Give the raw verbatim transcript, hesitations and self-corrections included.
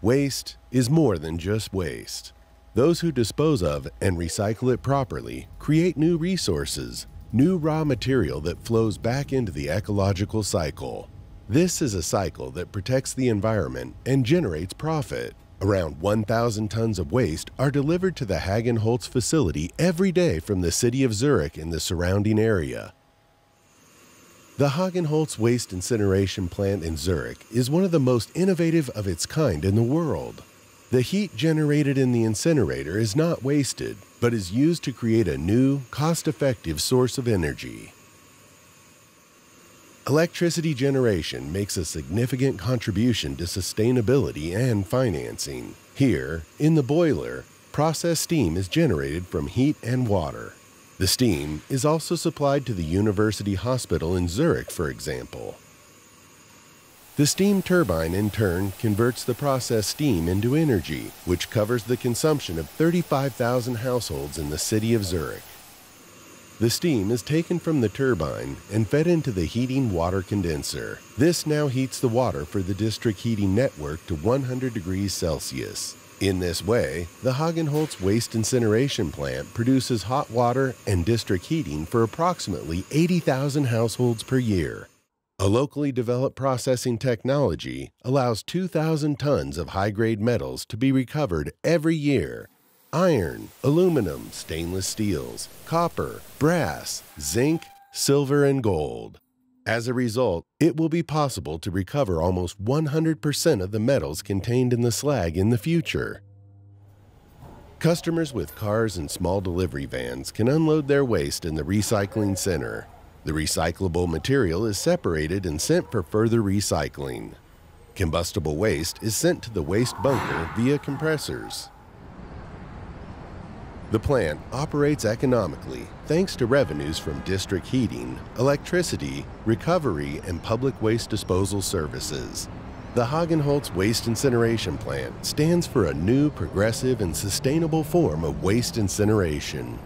Waste is more than just waste. Those who dispose of and recycle it properly create new resources, new raw material that flows back into the ecological cycle. This is a cycle that protects the environment and generates profit. Around one thousand tons of waste are delivered to the Hagenholz facility every day from the city of Zurich and the surrounding area. The Hagenholz waste incineration plant in Zurich is one of the most innovative of its kind in the world. The heat generated in the incinerator is not wasted, but is used to create a new, cost-effective source of energy. Electricity generation makes a significant contribution to sustainability and financing. Here, in the boiler, processed steam is generated from heat and water. The steam is also supplied to the University Hospital in Zurich, for example. The steam turbine, in turn, converts the processed steam into energy, which covers the consumption of thirty-five thousand households in the city of Zurich. The steam is taken from the turbine and fed into the heating water condenser. This now heats the water for the district heating network to one hundred degrees Celsius. In this way, the Hagenholz waste incineration plant produces hot water and district heating for approximately eighty thousand households per year. A locally developed processing technology allows two thousand tons of high-grade metals to be recovered every year. Iron, aluminum, stainless steels, copper, brass, zinc, silver, and gold. As a result, it will be possible to recover almost one hundred percent of the metals contained in the slag in the future. Customers with cars and small delivery vans can unload their waste in the recycling center. The recyclable material is separated and sent for further recycling. Combustible waste is sent to the waste bunker via compressors. The plant operates economically thanks to revenues from district heating, electricity, recovery, and public waste disposal services. The Hagenholz Waste Incineration Plant stands for a new, progressive, and sustainable form of waste incineration.